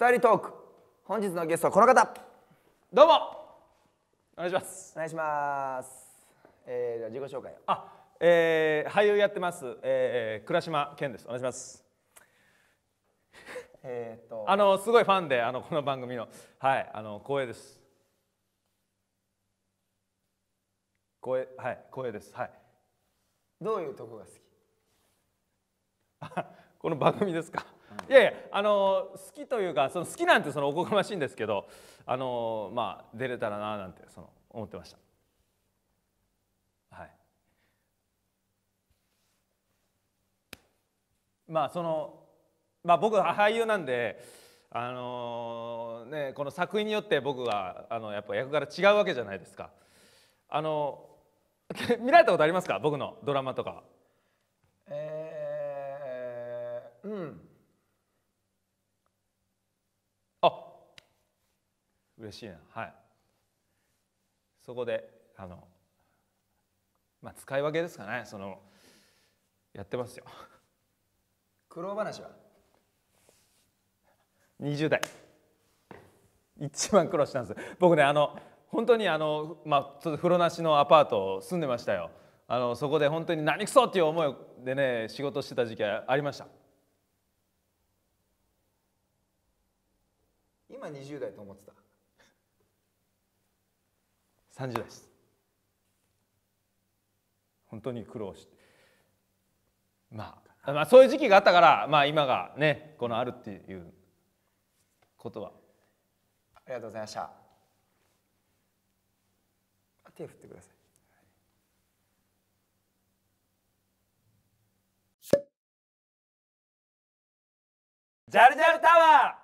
2人トーク、本日のゲストはこの方、どうもお願いします。お願いします。自己紹介を。俳優やってます、倉島健です。お願いします。すごいファンで、この番組の、はい、光栄です。光栄、はい、光栄です。はい。どういうとこが好き？この番組ですか？いやいや、好きというか、その好きなんてそのおこがましいんですけど、まあ出れたらなーなんてその思ってました。はい。まあその僕は俳優なんで、この作品によって僕はやっぱ役柄違うわけじゃないですか。見られたことありますか？僕のドラマとか。うん。あ、嬉しいな。はい。そこでまあ使い分けですかね。やってますよ。苦労話は。20代。一番苦労したんです。僕ね本当にちょっと風呂なしのアパート住んでましたよ。そこで本当に何くそっていう思いでね、仕事してた時期はありました。今20代と思ってた。30代です。本当に苦労して、まあそういう時期があったから、まあ今がねこのあるっていうことは。ありがとうございました。手を振ってください。ジャルジャルタワー。